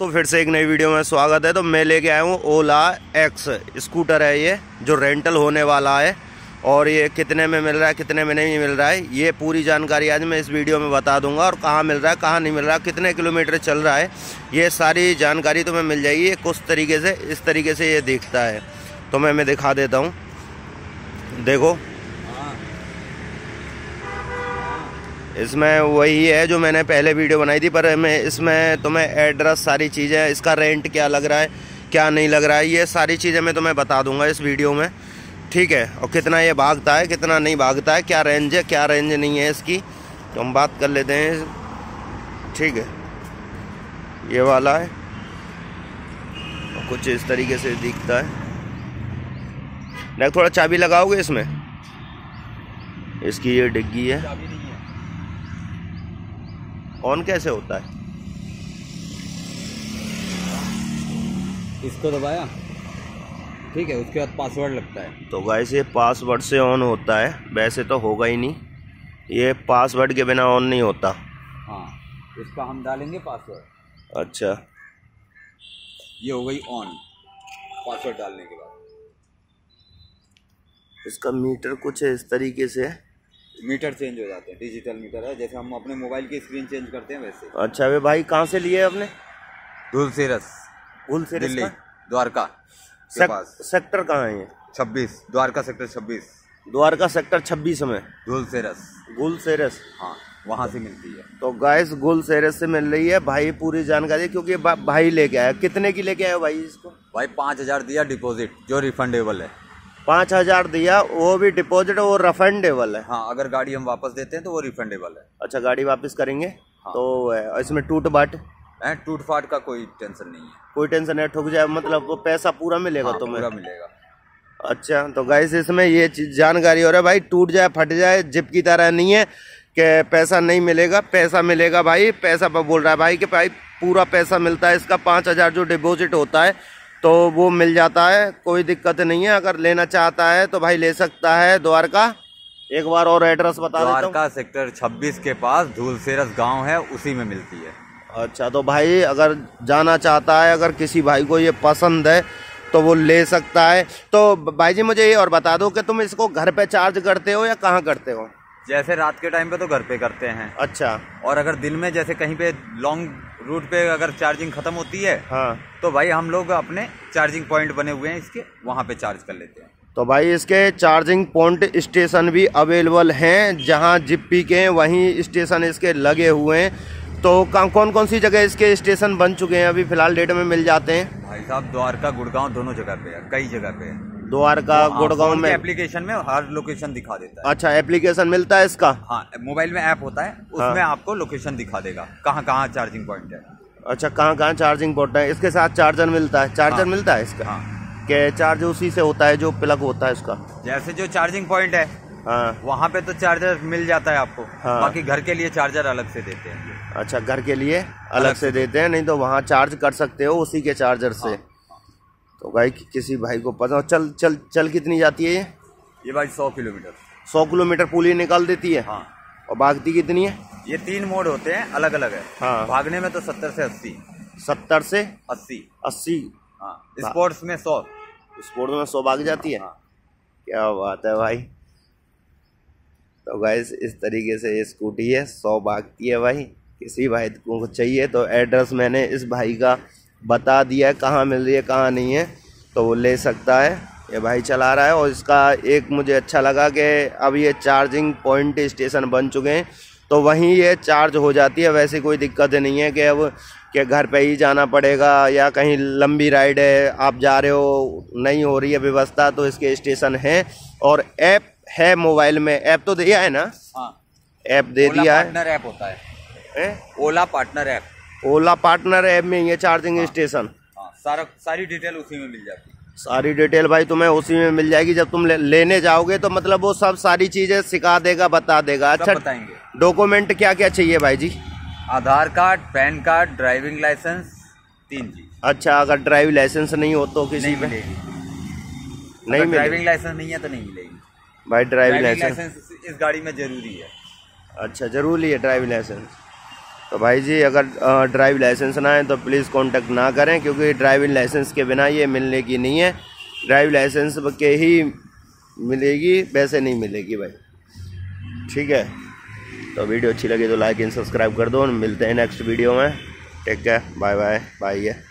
तो फिर से एक नई वीडियो में स्वागत है। तो मैं लेके आया हूँ ओला एक्स स्कूटर है ये, जो रेंटल होने वाला है और ये कितने में मिल रहा है कितने में नहीं मिल रहा है ये पूरी जानकारी आज मैं इस वीडियो में बता दूंगा। और कहाँ मिल रहा है कहाँ नहीं मिल रहा, कितने किलोमीटर चल रहा है, ये सारी जानकारी तुम्हें मिल जाएगी। ये कुछ तरीके से इस तरीके से ये दिखता है, तो मैं दिखा देता हूँ। देखो इसमें वही है जो मैंने पहले वीडियो बनाई थी, पर मैं इसमें तुम्हें एड्रेस, सारी चीज़ें, इसका रेंट क्या लग रहा है क्या नहीं लग रहा है, ये सारी चीज़ें मैं तुम्हें बता दूँगा इस वीडियो में, ठीक है। और कितना ये भागता है कितना नहीं भागता है, क्या रेंज है क्या रेंज नहीं है इसकी, तो हम बात कर लेते हैं, ठीक है। ये वाला है और कुछ इस तरीके से दिखता है। ना थोड़ा चाबी लगाओगे इसमें, इसकी ये डिग्गी है, ऑन कैसे होता है, इसको दबाया, ठीक है, उसके बाद पासवर्ड लगता है। तो गाइस ये पासवर्ड से ऑन होता है, वैसे तो होगा ही नहीं, ये पासवर्ड के बिना ऑन नहीं होता। हाँ, इसका हम डालेंगे पासवर्ड। अच्छा, ये हो गई ऑन पासवर्ड डालने के बाद। इसका मीटर कुछ है इस तरीके से, मीटर चेंज हो जाते हैं, डिजिटल मीटर है, जैसे हम अपने मोबाइल की स्क्रीन चेंज करते हैं वैसे। अच्छा वे भाई, कहाँ से लिए आपने? धुलसेरस, दिल्ली द्वारका सेक्टर कहाँ है ये? 26, द्वारका सेक्टर 26। द्वारका सेक्टर 26 में गुलसेरस, गुलसेरस, हाँ वहाँ से मिलती है। तो गाइस गुलसेरस से मिल रही है भाई, पूरी जानकारी, क्योंकि भाई लेके आया। कितने की लेके आया भाई इसको? भाई 5,000 दिया डिपॉजिट, जो रिफंडेबल है। 5,000 दिया, वो भी डिपॉजिट, वो रिफंडेबल है। हाँ, अगर गाड़ी हम वापस देते हैं तो वो रिफंडेबल है। अच्छा, गाड़ी वापस करेंगे तो इसमें टूट बाट टूट फाट का कोई टेंशन नहीं है, कोई टेंशन नहीं, ठुक जाए मतलब वो पैसा पूरा मिलेगा। हाँ, तो पूरा मिलेगा। अच्छा, तो गाइस इसमें ये चीज जानकारी हो रहा है भाई, टूट जाए फट जाए जिप की तरह नहीं है कि पैसा नहीं मिलेगा, पैसा मिलेगा भाई। पैसा पर बोल रहा है भाई कि भाई पूरा पैसा मिलता है इसका, 5,000 जो डिपोजिट होता है तो वो मिल जाता है, कोई दिक्कत नहीं है। अगर लेना चाहता है तो भाई ले सकता है। द्वारका, एक बार और एड्रेस बता देता हूं, द्वारका सेक्टर 26 के पास धूलसेरस गाँव है, उसी में मिलती है। अच्छा, तो भाई अगर जाना चाहता है, अगर किसी भाई को ये पसंद है तो वो ले सकता है। तो भाई जी मुझे ये और बता दो कि तुम इसको घर पे चार्ज करते हो या कहाँ करते हो? जैसे रात के टाइम पे तो घर पे करते हैं। अच्छा, और अगर दिन में जैसे कहीं पे लॉन्ग रूट पे अगर चार्जिंग खत्म होती है, हाँ, तो भाई हम लोग अपने चार्जिंग पॉइंट बने हुए हैं इसके, वहाँ पे चार्ज कर लेते हैं। तो भाई इसके चार्जिंग पॉइंट स्टेशन भी अवेलेबल हैं, जहाँ जिप्पी के वहीं स्टेशन इसके लगे हुए हैं। तो कौन कौन सी जगह इसके स्टेशन बन चुके हैं अभी फिलहाल डेट में मिल जाते हैं? भाई साहब द्वारका गुड़गांव दोनों जगह पे है, कई जगह पे है। द्वारका गुड़गांव में एप्लीकेशन में हर लोकेशन दिखा देता है। अच्छा, एप्लीकेशन मिलता है इसका? हाँ, मोबाइल में ऐप होता है, उसमें आपको लोकेशन दिखा देगा कहाँ कहाँ चार्जिंग पॉइंट है। अच्छा, कहाँ कहाँ चार्जिंग पॉइंट है। इसके साथ चार्जर मिलता है? चार्जर मिलता है इसका? के चार्ज उसी से होता है जो प्लग होता है इसका, जैसे जो चार्जिंग पॉइंट है, हाँ, वहाँ पे तो चार्जर मिल जाता है आपको। हाँ, बाकी घर के लिए चार्जर अलग से देते हैं। अच्छा, घर के लिए अलग से देते हैं, नहीं तो वहाँ चार्ज कर सकते हो उसी के चार्जर से। हाँ, तो भाई किसी भाई को पता। चल चल चल कितनी जाती है ये भाई? 100 किलोमीटर। 100 किलोमीटर पूरी निकाल देती है। हाँ, और भागती कितनी है? ये 3 मोड होते हैं, अलग अलग है। हाँ, भागने में तो 70 से 80। 70 से 80। 80, हाँ, स्पोर्ट्स में 100। स्पोर्ट्स में 100 भाग जाती है, क्या बात है भाई। तो गाइस इस तरीके से ये स्कूटी है, 100 भागती है भाई। किसी भाई को चाहिए तो एड्रेस मैंने इस भाई का बता दिया है, कहाँ मिल रही है कहाँ नहीं है, तो वो ले सकता है। ये भाई चला रहा है। और इसका एक मुझे अच्छा लगा कि अब ये चार्जिंग पॉइंट स्टेशन बन चुके हैं, तो वहीं ये चार्ज हो जाती है। वैसे कोई दिक्कत नहीं है कि अब कि घर पे ही जाना पड़ेगा या कहीं लंबी राइड है आप जा रहे हो, नहीं हो रही है व्यवस्था, तो इसके स्टेशन हैं। और ऐप है मोबाइल में, ऐप तो दिया है ना? हाँ, ऐप दे दिया है। ओला पार्टनर ऐप होता है, Ola partner app. Ola partner app में ये चार्जिंग स्टेशन, हाँ, सारी डिटेल उसी में मिल जाती है। सारी डिटेल भाई तुम्हें उसी में मिल जाएगी। जब तुम लेने जाओगे तो मतलब वो सब सारी चीजें सिखा देगा, बता देगा। अच्छा, बताएंगे डॉक्यूमेंट क्या क्या चाहिए भाई जी? Aadhaar card, PAN card, driving licence, 3 चीज। अच्छा, अगर ड्राइविंग लाइसेंस नहीं हो तो किसी में नहीं, ड्राइविंग लाइसेंस नहीं है तो नहीं मिलेगी भाई। ड्राइविंग लाइसेंस इस गाड़ी में जरूरी है। अच्छा, जरूरी है ड्राइविंग लाइसेंस। तो भाई जी अगर ड्राइविंग लाइसेंस ना है तो प्लीज़ कांटेक्ट ना करें, क्योंकि ड्राइविंग लाइसेंस के बिना ये मिलने की नहीं है, ड्राइविंग लाइसेंस के ही मिलेगी, वैसे नहीं मिलेगी भाई। ठीक है, तो वीडियो अच्छी लगी तो लाइक एंड सब्सक्राइब कर दो, मिलते हैं नेक्स्ट वीडियो में। Take care, bye bye, bye.